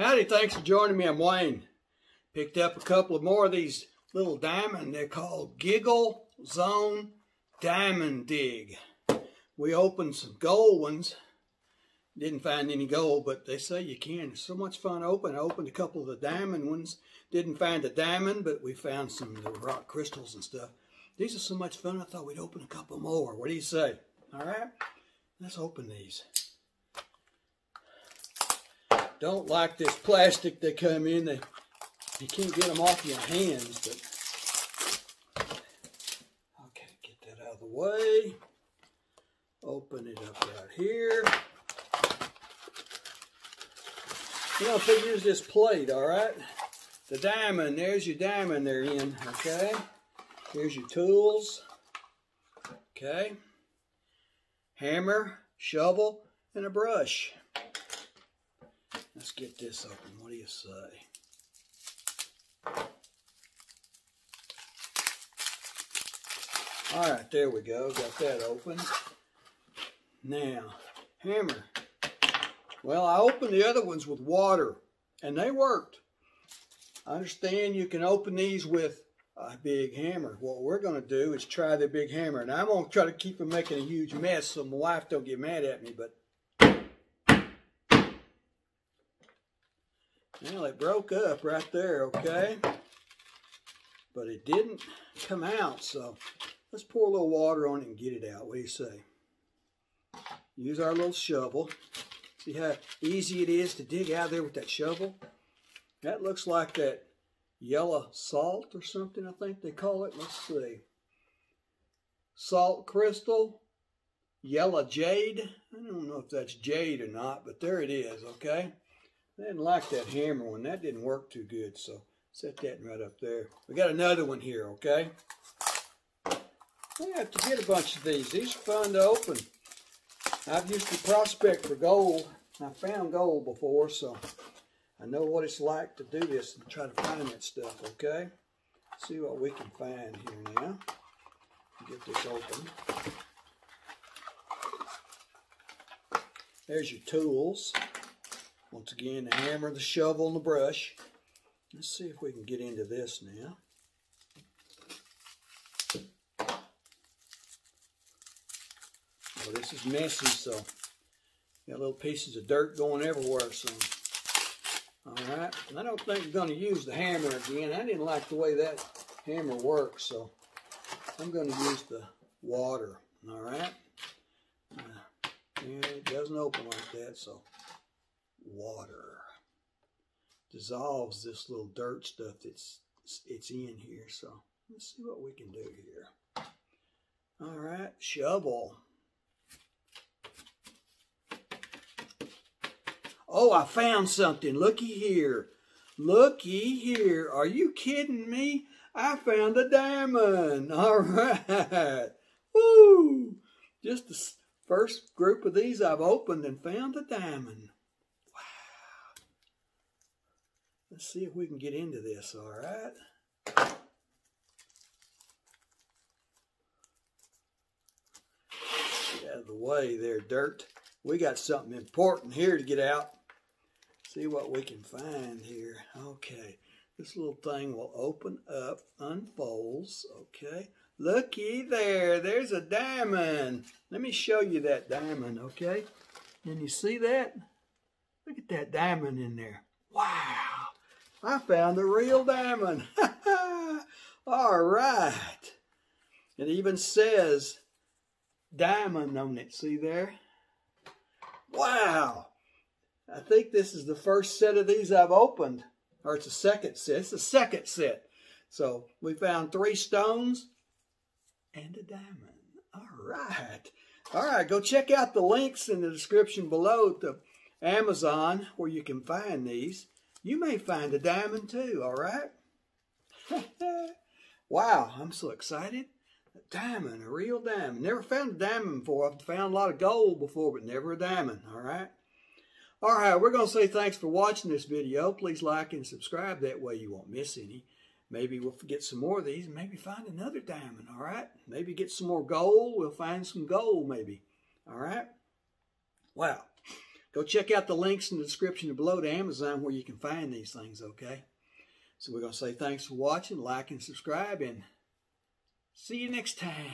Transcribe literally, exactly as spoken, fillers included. Howdy, thanks for joining me. I'm Wayne. Picked up a couple of more of these little diamond. They're called Giggle Zone Diamond Dig. We opened some gold ones. Didn't find any gold, but they say you can. It's so much fun to open. I opened a couple of the diamond ones. Didn't find a diamond, but we found some of the rock crystals and stuff. These are so much fun, I thought we'd open a couple more. What do you say? All right, let's open these. Don't like this plastic they come in. They, you can't get them off your hands, but okay, get that out of the way. Open it up right here. You know, figures this plate, all right? The diamond, there's your diamond they're in, okay? Here's your tools, okay? Hammer, shovel, and a brush. Let's get this open. What do you say? All right, there we go. Got that open. Now, hammer. Well, I opened the other ones with water, and they worked. I understand you can open these with a big hammer. What we're going to do is try the big hammer, and I'm going to try to keep from making a huge mess so my wife don't get mad at me, but well, it broke up right there, okay? But it didn't come out, so let's pour a little water on it and get it out. What do you say? Use our little shovel. See how easy it is to dig out there with that shovel? That looks like that yellow salt or something, I think they call it. Let's see. Salt crystal, yellow jade. I don't know if that's jade or not, but there it is, okay? I didn't like that hammer one. That didn't work too good, so set that right up there. We got another one here, okay? We have to get a bunch of these. These are fun to open. I've used to prospect for gold. I found gold before, so I know what it's like to do this and try to find that stuff, okay? Let's see what we can find here now. Get this open. There's your tools. Once again, the hammer, the shovel, and the brush. Let's see if we can get into this now. Oh, this is messy, so got little pieces of dirt going everywhere. So, all right, and I don't think I'm going to use the hammer again. I didn't like the way that hammer works, so I'm going to use the water. All right, uh, and it doesn't open like that, so. Water dissolves this little dirt stuff that's it's in here, so let's see what we can do here. All right, shovel. Oh, I found something. Looky here. Looky here. Are you kidding me? I found a diamond. All right. Woo! Just the first group of these I've opened and found a diamond. Let's see if we can get into this, all right? Get out of the way there, dirt. We got something important here to get out. See what we can find here. Okay, this little thing will open up, unfolds, okay? Looky there, there's a diamond. Let me show you that diamond, okay? Can you see that? Look at that diamond in there. Wow. I found the real diamond. All right. It even says diamond on it. See there? Wow. I think this is the first set of these I've opened. Or it's a second set. It's the second set. So we found three stones and a diamond. All right. All right. Go check out the links in the description below to Amazon where you can find these. You may find a diamond too, all right? Wow, I'm so excited. A diamond, a real diamond. Never found a diamond before. I've found a lot of gold before, but never a diamond, all right? All right, we're going to say thanks for watching this video. Please like and subscribe. That way you won't miss any. Maybe we'll get some more of these and maybe find another diamond, all right? Maybe get some more gold. We'll find some gold maybe, all right? Wow. Go check out the links in the description below to Amazon where you can find these things, okay? So we're going to say thanks for watching, like and subscribe, and see you next time.